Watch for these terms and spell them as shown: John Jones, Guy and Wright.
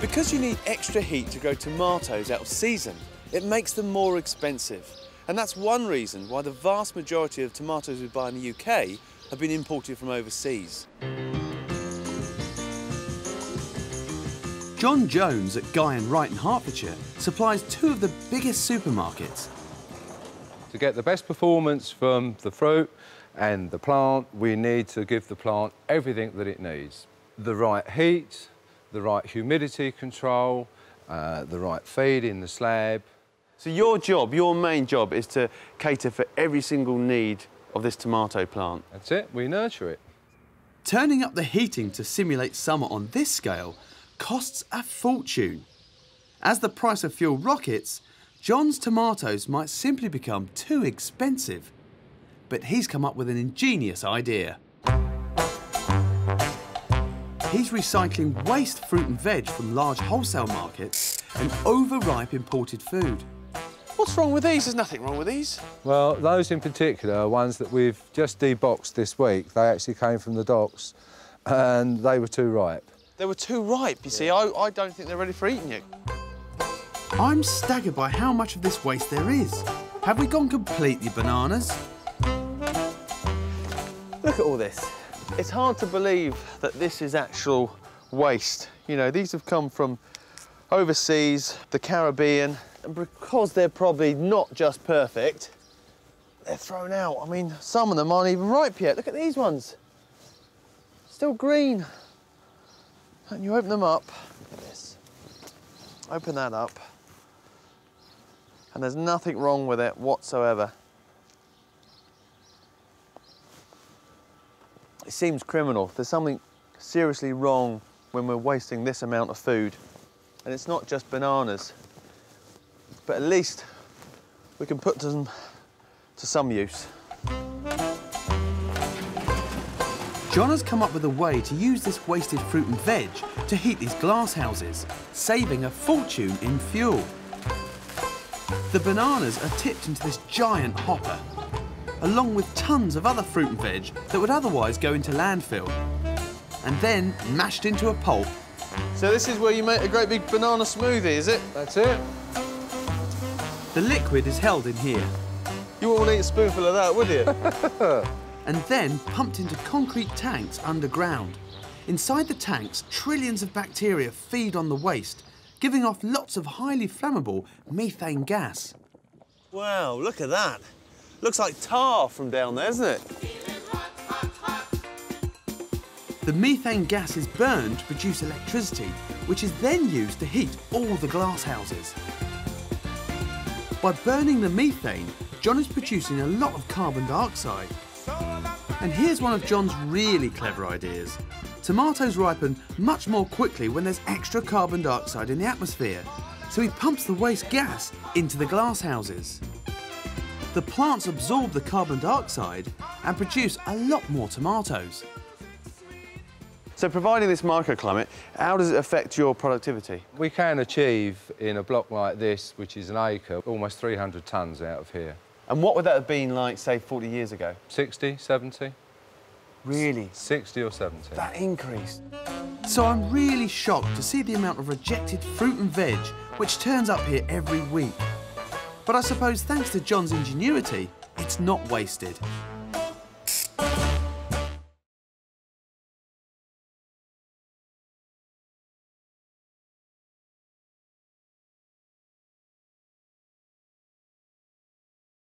Because you need extra heat to grow tomatoes out of season, it makes them more expensive. And that's one reason why the vast majority of tomatoes we buy in the UK have been imported from overseas. John Jones at Guy and Wright in Hertfordshire supplies two of the biggest supermarkets. To get the best performance from the fruit and the plant, we need to give the plant everything that it needs. The right heat, the right humidity control, the right feed in the slab. So your job, your main job, is to cater for every single need of this tomato plant. That's it, we nurture it. Turning up the heating to simulate summer on this scale costs a fortune. As the price of fuel rockets, John's tomatoes might simply become too expensive. But he's come up with an ingenious idea. He's recycling waste fruit and veg from large wholesale markets and overripe imported food. What's wrong with these? There's nothing wrong with these. Well, those in particular, ones that we've just deboxed this week, they actually came from the docks and they were too ripe. They were too ripe, you see. I don't think they're ready for eating yet. I'm staggered by how much of this waste there is. Have we gone completely bananas? Look at all this. It's hard to believe that this is actual waste. You know, these have come from overseas, the Caribbean, and because they're probably not just perfect, they're thrown out. I mean, some of them aren't even ripe yet. Look at these ones. Still green. And you open them up, look at this, open that up, and there's nothing wrong with it whatsoever. It seems criminal. There's something seriously wrong when we're wasting this amount of food. And it's not just bananas, but at least we can put them to some use. John has come up with a way to use this wasted fruit and veg to heat these glass houses, saving a fortune in fuel. The bananas are tipped into this giant hopper, along with tons of other fruit and veg that would otherwise go into landfill, and then mashed into a pulp. So this is where you make a great big banana smoothie, is it? That's it. The liquid is held in here. You wouldn't eat a spoonful of that, would you? And then pumped into concrete tanks underground. Inside the tanks, trillions of bacteria feed on the waste, giving off lots of highly flammable methane gas. Wow, look at that. Looks like tar from down there, isn't it? Hot, hot, hot. The methane gas is burned to produce electricity, which is then used to heat all the glass houses. By burning the methane, John is producing a lot of carbon dioxide. And here's one of John's really clever ideas. Tomatoes ripen much more quickly when there's extra carbon dioxide in the atmosphere, so he pumps the waste gas into the glass houses. The plants absorb the carbon dioxide and produce a lot more tomatoes. So providing this microclimate, how does it affect your productivity? We can achieve in a block like this, which is an acre, almost 300 tonnes out of here. And what would that have been like, say, 40 years ago? 60, 70. Really? 60 or 70. That increased. So I'm really shocked to see the amount of rejected fruit and veg which turns up here every week. But I suppose thanks to John's ingenuity, it's not wasted.